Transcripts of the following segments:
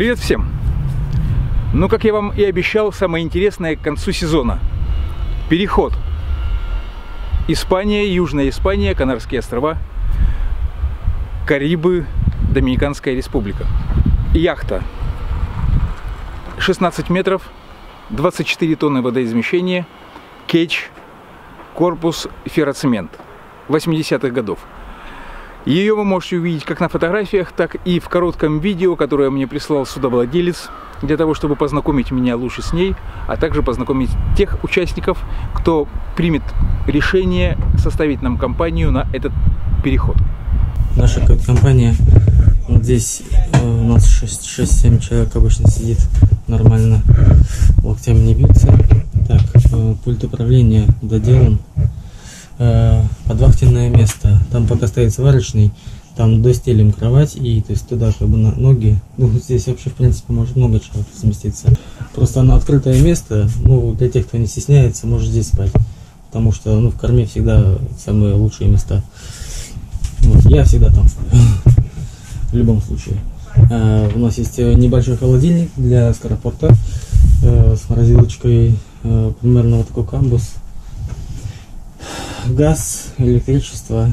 Привет всем! Ну, как я вам и обещал, самое интересное к концу сезона. Переход. Испания, Южная Испания, Канарские острова, Карибы, Доминиканская республика. Яхта. 16 метров, 24 тонны водоизмещения, кетч, корпус ферроцемент 80-х годов. Ее вы можете увидеть как на фотографиях, так и в коротком видео, которое мне прислал судовладелец, для того, чтобы познакомить меня лучше с ней, а также познакомить тех участников, кто примет решение составить нам компанию на этот переход. Наша компания, вот здесь у нас 6-7 человек обычно сидит нормально, локтями не бьются. Так, пульт управления доделан. Подвахтенное место, там пока стоит сварочный, там достелим кровать, и то есть туда как бы на ноги, ну здесь вообще в принципе может много чего заместиться. Просто на открытое место, ну для тех, кто не стесняется, может здесь спать, потому что ну в корме всегда самые лучшие места. Вот, я всегда там сплю, в любом случае. У нас есть небольшой холодильник для скоропорта с морозилочкой, примерно вот такой камбус. Газ, электричество,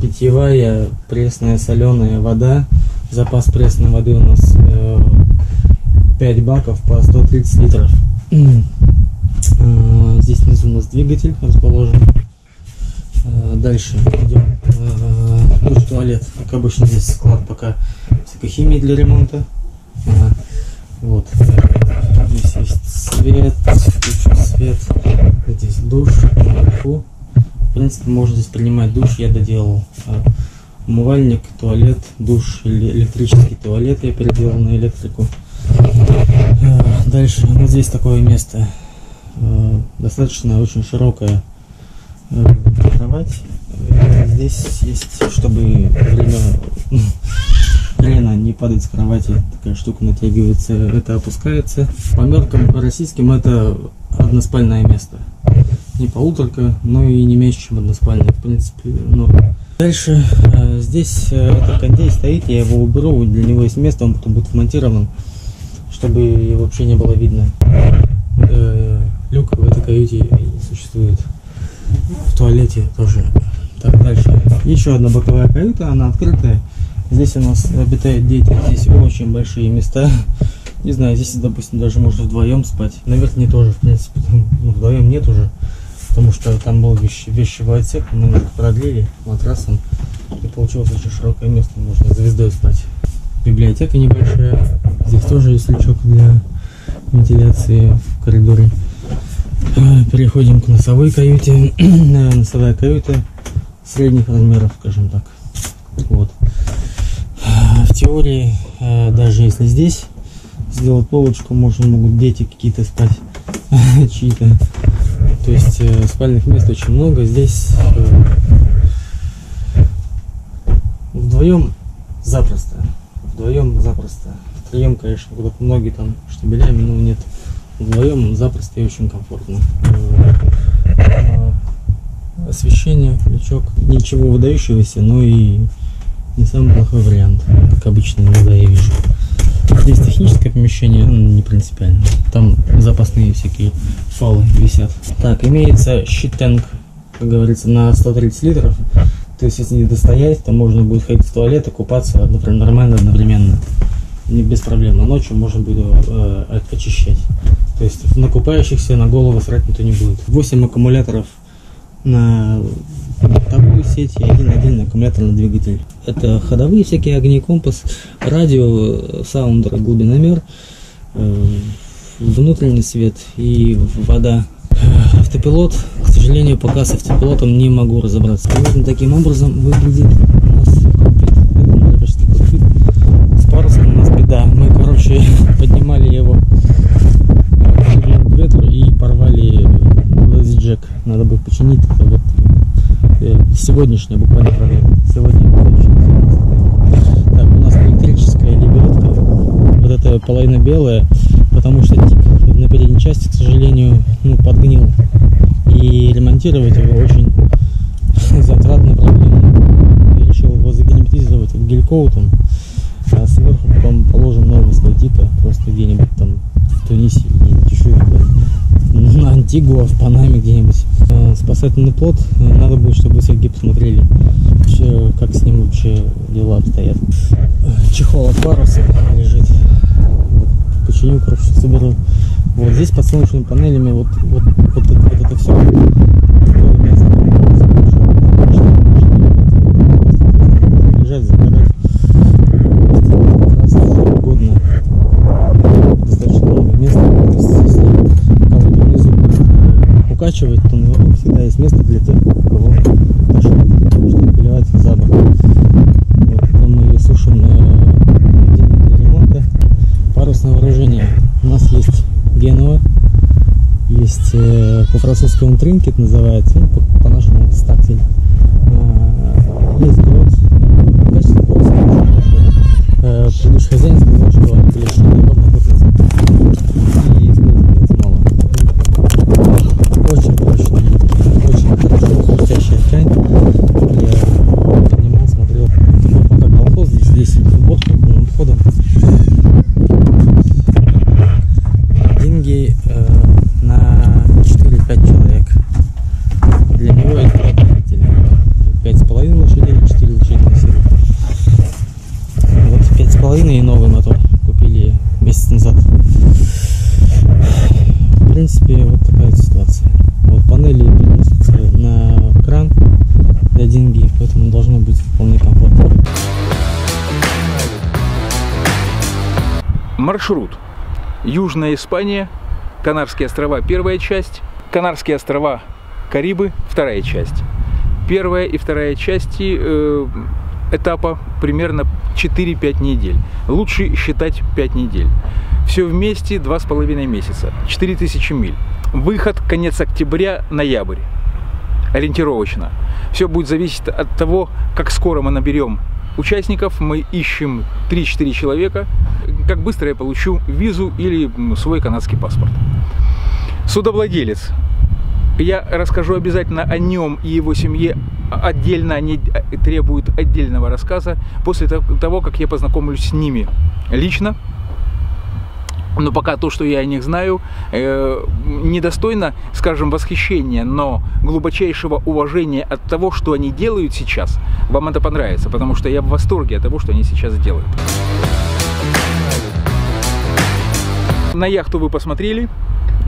питьевая, пресная, соленая вода. Запас пресной воды у нас 5 баков по 130 литров. Здесь внизу у нас двигатель расположен. Дальше идем в туалет. Как обычно здесь склад пока всякой химии для ремонта. Вот. Здесь есть свет, включу свет, здесь душ, фу. В принципе, можно здесь принимать душ, я доделал умывальник, туалет, душ, электрический туалет я переделал на электрику. Дальше, вот здесь такое место, достаточно очень широкая кровать. Здесь есть, чтобы время не падать с кровати, такая штука натягивается, это опускается. По меркам российским это односпальное место, не полуторка, но и не меньше, чем односпальное, в принципе. Но дальше здесь этот кондей стоит, я его уберу, для него есть место, он потом будет вмонтирован, чтобы его вообще не было видно. Люк в этой каюте существует, в туалете тоже. Так, дальше еще одна боковая каюта, она открытая. Здесь у нас обитают дети, здесь очень большие места. Не знаю, здесь, допустим, даже можно вдвоем спать. На верхней тоже, в принципе, ну, вдвоем нет уже, потому что там был вещевой отсек, мы немножко продлили матрасом, и получилось очень широкое место, можно звездой спать. Библиотека небольшая, здесь тоже есть лючок для вентиляции в коридоре. Переходим к носовой каюте. Носовая каюта средних размеров, скажем так. Вот. В теории, даже если здесь сделать полочку, можно, могут дети какие-то спать, чьи-то. То есть спальных мест очень много. Здесь вдвоем запросто, втроем, конечно, куда многие там штабелями, но нет, вдвоем запросто и очень комфортно. Освещение, лючок, ничего выдающегося, но и не самый плохой вариант, как обычно иногда я вижу. Здесь техническое помещение, ну, не принципиально. Там запасные всякие фалы висят. Так, имеется щит-тэнк, как говорится, на 130 литров. То есть, если не достоять, то можно будет ходить в туалет и купаться нормально одновременно. Не без проблем. А ночью можно будет очищать. То есть, на купающихся на голову срать никто не будет. 8 аккумуляторов на бортовую сеть и один отдельный аккумулятор на двигатель. Это ходовые всякие огни, компас, радио, саундер, глубиномер, внутренний свет и вода. Автопилот, к сожалению, пока с автопилотом не могу разобраться. Примерно таким образом выглядит у нас кокпит. С парусом у нас беда. Мы, короче, поднимали его к ветру и порвали джек. Надо будет починить. Вот сегодняшняя буквально проблема. Сегодня так, у нас электрическая лебедка, вот эта половина белая, потому что тип на передней части, к сожалению, ну, подгнил, и ремонтировать его очень затратно, проблемно. Я решил его загерметизировать гель-коутом, сверху, потом положим новый слой типа, просто где-нибудь там в Тунисе, где-нибудь еще на Антигуа, в Панаме где-нибудь. Спасательный плот, надо будет, чтобы Сергей посмотрели, как с ним вообще дела обстоят. Чехол от паруса лежит. Починил, короче, соберу. Вот здесь под солнечными панелями вот это все. Лежать, загорать. Укачивает, то ну, всегда есть место для тех, кого чтобы поливать за борт. Вот, мы ее сушим для ремонта. Парусное вооружение. У нас есть Генуа, есть по-французскому тринкет называется, ну, по-нашему стактиль. Есть грот, качество парусного. Предыдущий хозяин сказал, что лишь удобно охотиться. И используется мало. Очень прочная, очень хорошо хрустящая ткань. Я понимал, смотрел, ну, пока колхоз, здесь уборка полным ходом. Деньги на 4-5 человек. Для него это 5,5 лошадей, 4 лошади на силу. Вот 5,5 и новый мотор купили месяц назад. В принципе, вот такая ситуация. Вот панели переносятся на кран за деньги, поэтому должно быть вполне комфортно. Маршрут. Южная Испания, Канарские острова, первая часть, Канарские острова, Карибы, вторая часть. Первая и вторая части этапа примерно 4-5 недель. Лучше считать 5 недель. Все вместе 2,5 месяца, 4000 миль. Выход конец октября, ноябрь. Ориентировочно. Все будет зависеть от того, как скоро мы наберем участников. Мы ищем 3-4 человека. Как быстро я получу визу или свой канадский паспорт. Судовладелец. Я расскажу обязательно о нем и его семье. Отдельно они требуют отдельного рассказа после того, как я познакомлюсь с ними лично. Но пока то, что я о них знаю, недостойно, скажем, восхищения, но глубочайшего уважения от того, что они делают сейчас. Вам это понравится, потому что я в восторге от того, что они сейчас делают. На яхту вы посмотрели.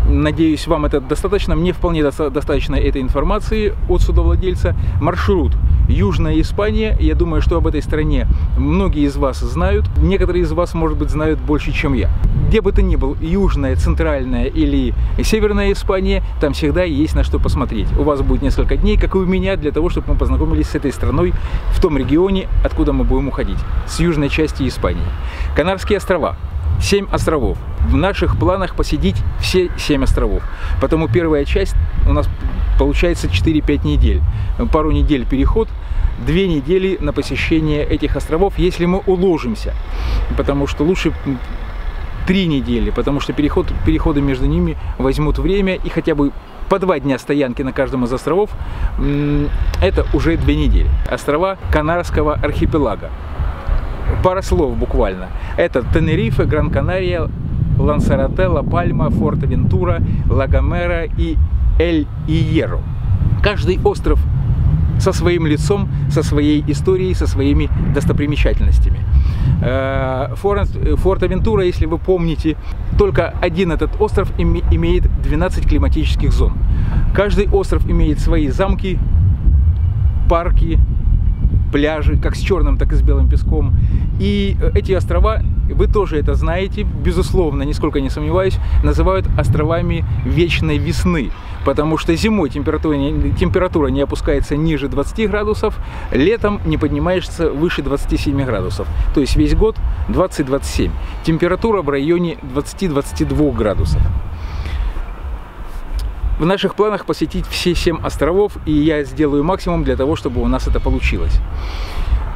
Надеюсь, вам это достаточно. Мне вполне достаточно этой информации от судовладельца. Маршрут. Южная Испания. Я думаю, что об этой стране многие из вас знают. Некоторые из вас, может быть, знают больше, чем я. Где бы то ни был, Южная, Центральная или Северная Испания, там всегда есть на что посмотреть. У вас будет несколько дней, как и у меня, для того, чтобы мы познакомились с этой страной в том регионе, откуда мы будем уходить. С южной части Испании. Канарские острова. 7 островов. В наших планах посетить все 7 островов. Потому первая часть у нас получается 4-5 недель. Пару недель переход, 2 недели на посещение этих островов, если мы уложимся. Потому что лучше 3 недели, потому что переходы между ними возьмут время. И хотя бы по 2 дня стоянки на каждом из островов, это уже 2 недели. Острова Канарского архипелага. Пара слов буквально. Это Тенерифе, Гран-Канария, Лансарате, Ла Пальма, Форта Вентура, Ла Гомера и Эль-Иеро. Каждый остров со своим лицом, со своей историей, со своими достопримечательностями. Форта Вентура, если вы помните, только один этот остров имеет 12 климатических зон. Каждый остров имеет свои замки, парки, пляжи, как с черным, так и с белым песком. И эти острова, вы тоже это знаете, безусловно, нисколько не сомневаюсь, называют островами вечной весны. Потому что зимой температура не опускается ниже 20 градусов, летом не поднимаешься выше 27 градусов. То есть весь год 20-27. Температура в районе 20-22 градусов. В наших планах посетить все 7 островов, и я сделаю максимум для того, чтобы у нас это получилось.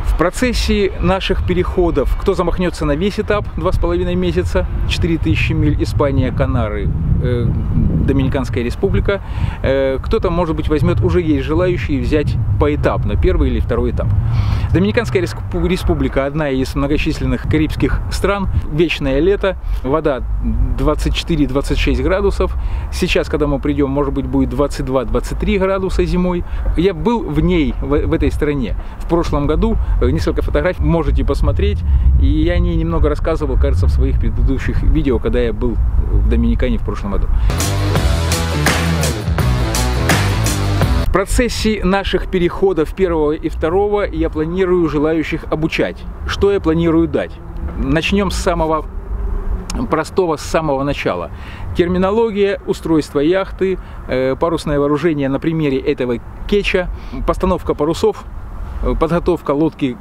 В В процессе наших переходов, кто замахнется на весь этап, 2,5 месяца, 4000 миль, Испания, Канары, Доминиканская республика, кто-то, может быть, возьмет, уже есть желающие взять поэтапно первый или второй этап. Доминиканская республика — одна из многочисленных карибских стран, вечное лето, вода 24-26 градусов, сейчас, когда мы придем, может быть, будет 22-23 градуса зимой. Я был в ней, в этой стране, в прошлом году, несколько фотографий можете посмотреть, и я о ней немного рассказывал, кажется, в своих предыдущих видео, когда я был в Доминикане в прошлом году. В процессе наших переходов первого и второго я планирую желающих обучать. Что я планирую дать? Начнем с самого простого, с самого начала. Терминология, устройство яхты, парусное вооружение на примере этого кеча, постановка парусов, подготовка лодки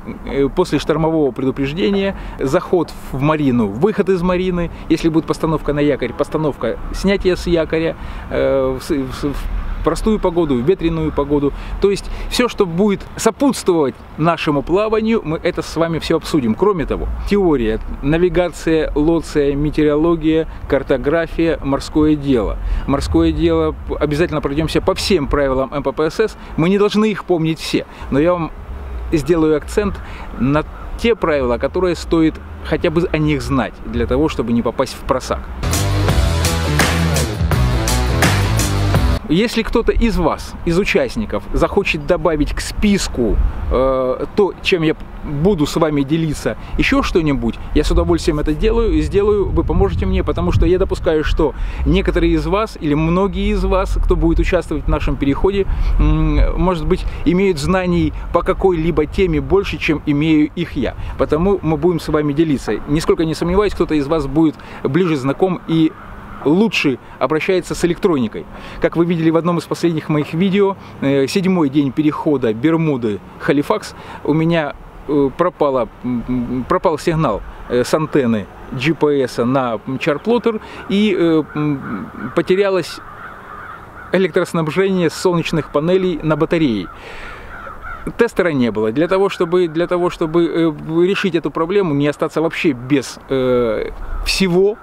после штормового предупреждения, заход в марину, выход из марины, если будет постановка на якорь, постановка снятия с якоря, в простую погоду, в ветреную погоду. То есть все, что будет сопутствовать нашему плаванию, мы это с вами все обсудим. Кроме того, теория, навигация, лоция, метеорология, картография, морское дело. Морское дело, обязательно пройдемся по всем правилам МППСС. Мы не должны их помнить все, но я вам сделаю акцент на те правила, которые стоит хотя бы о них знать, для того, чтобы не попасть в просак. Если кто-то из вас, из участников, захочет добавить к списку то, чем я буду с вами делиться, еще что-нибудь, я с удовольствием это делаю и сделаю, вы поможете мне, потому что я допускаю, что некоторые из вас или многие из вас, кто будет участвовать в нашем переходе, может быть, имеют знаний по какой-либо теме больше, чем имею их я. Потому мы будем с вами делиться. Нисколько не сомневаюсь, кто-то из вас будет ближе знаком и лучше обращается с электроникой. Как вы видели в одном из последних моих видео, 7-й день перехода Бермуды — Халифакс, у меня пропал сигнал с антенны GPS на чарплоттер, и потерялось электроснабжение с солнечных панелей на батареи. Тестера не было. Для того, чтобы решить эту проблему, не остаться вообще без всего,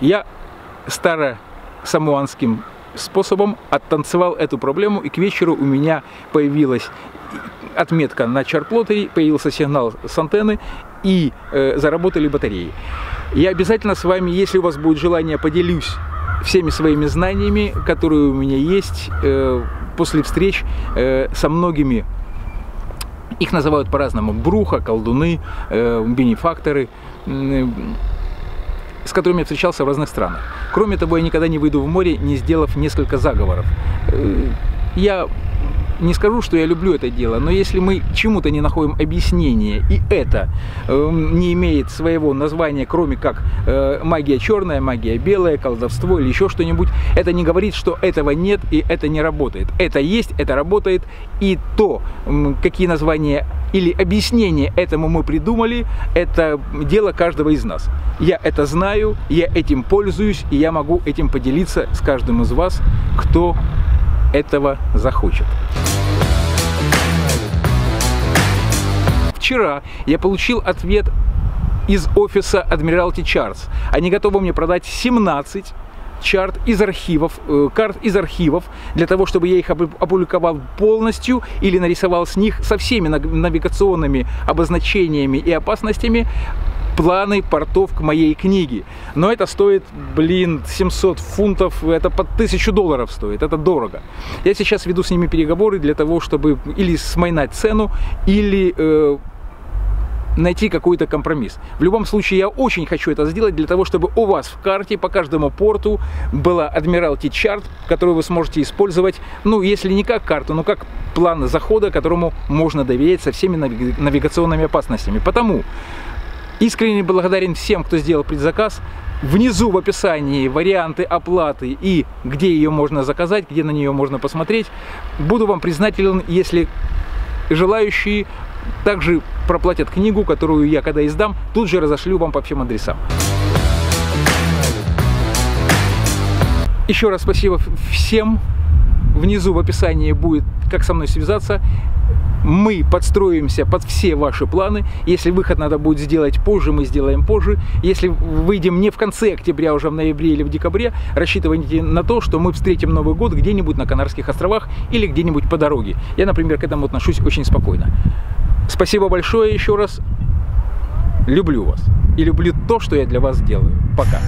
я старо-самуанским способом оттанцевал эту проблему, и к вечеру у меня появилась отметка на чарплоттере, появился сигнал с антенны, и заработали батареи. Я обязательно с вами, если у вас будет желание, поделюсь всеми своими знаниями, которые у меня есть после встреч со многими. Их называют по-разному: бруха, колдуны, бенефакторы, с которыми я встречался в разных странах. Кроме того, я никогда не выйду в море, не сделав несколько заговоров. Я не скажу, что я люблю это дело, но если мы чему-то не находим объяснение, и это не имеет своего названия, кроме как магия черная, магия белая, колдовство или еще что-нибудь, это не говорит, что этого нет и это не работает. Это есть, это работает, и то, какие названия или объяснение этому мы придумали, это дело каждого из нас. Я это знаю, я этим пользуюсь, и я могу этим поделиться с каждым из вас, кто этого захочет. Вчера я получил ответ из офиса Admiralty Charts. Они готовы мне продать 17 карт из архивов, для того, чтобы я их опубликовал полностью или нарисовал с них со всеми навигационными обозначениями и опасностями планы портов к моей книге. Но это стоит, блин, 700 фунтов, это под 1000 долларов стоит, это дорого. Я сейчас веду с ними переговоры для того, чтобы или смайнать цену, или найти какой-то компромисс. В любом случае, я очень хочу это сделать для того, чтобы у вас в карте по каждому порту была Admiralty Chart, которую вы сможете использовать, ну, если не как карту, но как план захода, которому можно доверять со всеми навигационными опасностями. Потому искренне благодарен всем, кто сделал предзаказ. Внизу в описании варианты оплаты и где ее можно заказать, где на нее можно посмотреть. Буду вам признателен, если желающие также проплатят книгу, которую я, когда издам, тут же разошлю вам по всем адресам. Еще раз спасибо всем. Внизу в описании будет, как со мной связаться. мы подстроимся под все ваши планы. Если выход надо будет сделать позже, мы сделаем позже. Если выйдем не в конце октября, а уже в ноябре или в декабре, рассчитывайте на то, что мы встретим Новый год где-нибудь на Канарских островах или где-нибудь по дороге. Я, например, к этому отношусь очень спокойно. Спасибо большое еще раз. Люблю вас. И люблю то, что я для вас делаю. Пока.